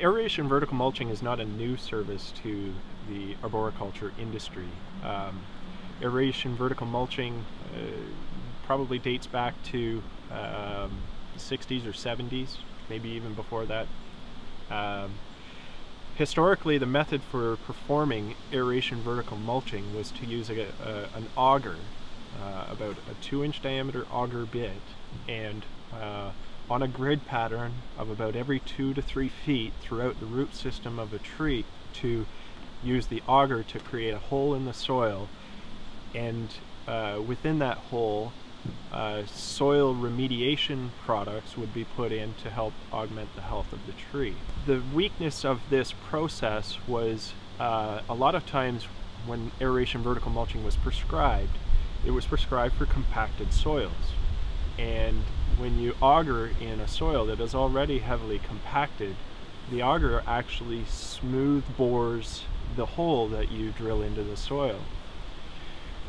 Aeration vertical mulching is not a new service to the arboriculture industry. Aeration vertical mulching probably dates back to the 60s or 70s, maybe even before that. Historically, the method for performing aeration vertical mulching was to use an auger, about a 2-inch diameter auger bit, and on a grid pattern of about every 2 to 3 feet throughout the root system of a tree, to use the auger to create a hole in the soil, and within that hole soil remediation products would be put in to help augment the health of the tree. The weakness of this process was a lot of times when aeration vertical mulching was prescribed, it was prescribed for compacted soils. And when you auger in a soil that is already heavily compacted, the auger actually smooth bores the hole that you drill into the soil.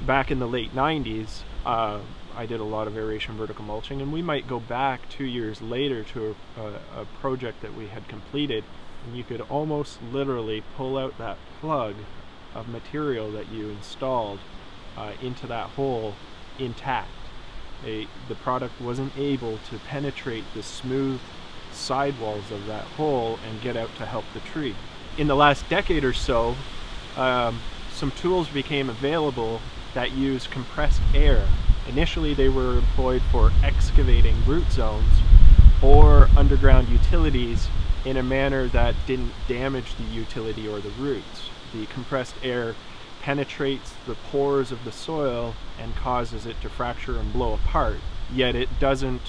Back in the late 90s, I did a lot of aeration vertical mulching, and we might go back 2 years later to a project that we had completed, and you could almost literally pull out that plug of material that you installed into that hole intact. The product wasn't able to penetrate the smooth sidewalls of that hole and get out to help the tree. In the last decade or so, some tools became available that use compressed air. Initially, they were employed for excavating root zones or underground utilities in a manner that didn't damage the utility or the roots. The compressed air penetrates the pores of the soil and causes it to fracture and blow apart, yet it doesn't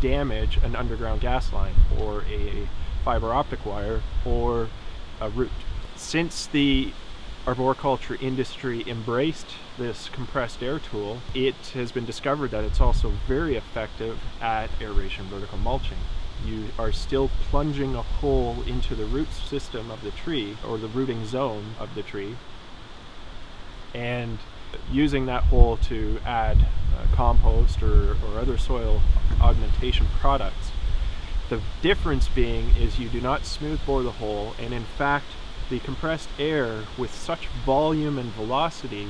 damage an underground gas line or a fiber optic wire or a root. Since the arboriculture industry embraced this compressed air tool, it has been discovered that it's also very effective at aeration vertical mulching. You are still plunging a hole into the root system of the tree, or the rooting zone of the tree, and using that hole to add compost or other soil augmentation products. The difference being is you do not smooth bore the hole, and in fact the compressed air, with such volume and velocity,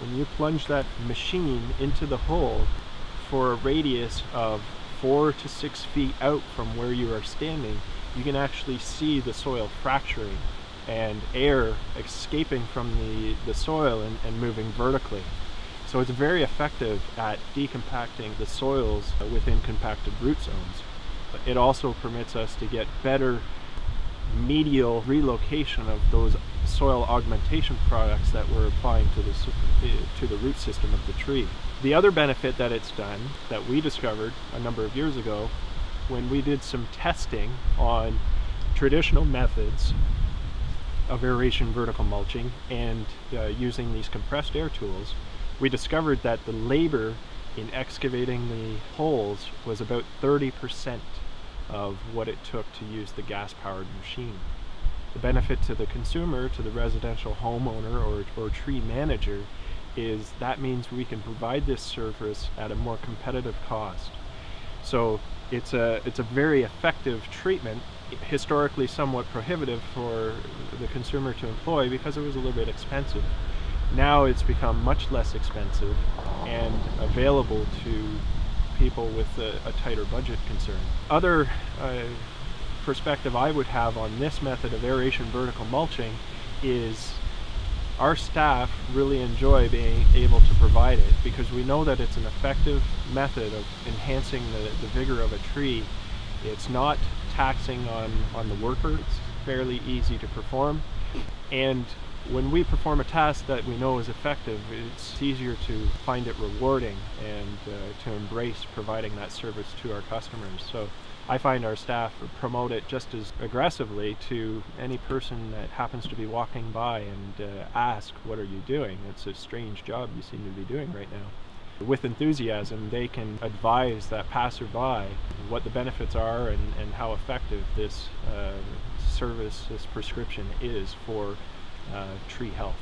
when you plunge that machine into the hole for a radius of 4 to 6 feet out from where you are standing, you can actually see the soil fracturing and air escaping from the soil and moving vertically. So it's very effective at decompacting the soils within compacted root zones. It also permits us to get better medial relocation of those soil augmentation products that we're applying to the root system of the tree. The other benefit that it's done, that we discovered a number of years ago when we did some testing on traditional methods of aeration vertical mulching and using these compressed air tools, we discovered that the labor in excavating the holes was about 30% of what it took to use the gas-powered machine. The benefit to the consumer, to the residential homeowner or tree manager, is that means we can provide this service at a more competitive cost. So it's a very effective treatment, historically somewhat prohibitive for the consumer to employ because it was a little bit expensive. Now it's become much less expensive and available to people with a tighter budget concern. Other perspective I would have on this method of aeration vertical mulching is our staff really enjoy being able to provide it, because we know that it's an effective method of enhancing the vigor of a tree. It's not taxing on the worker, it's fairly easy to perform, and when we perform a task that we know is effective, it's easier to find it rewarding and to embrace providing that service to our customers. So I find our staff promote it just as aggressively to any person that happens to be walking by and ask, "What are you doing? It's a strange job you seem to be doing right now." With enthusiasm, they can advise that passerby what the benefits are and how effective this service, this prescription is for tree health.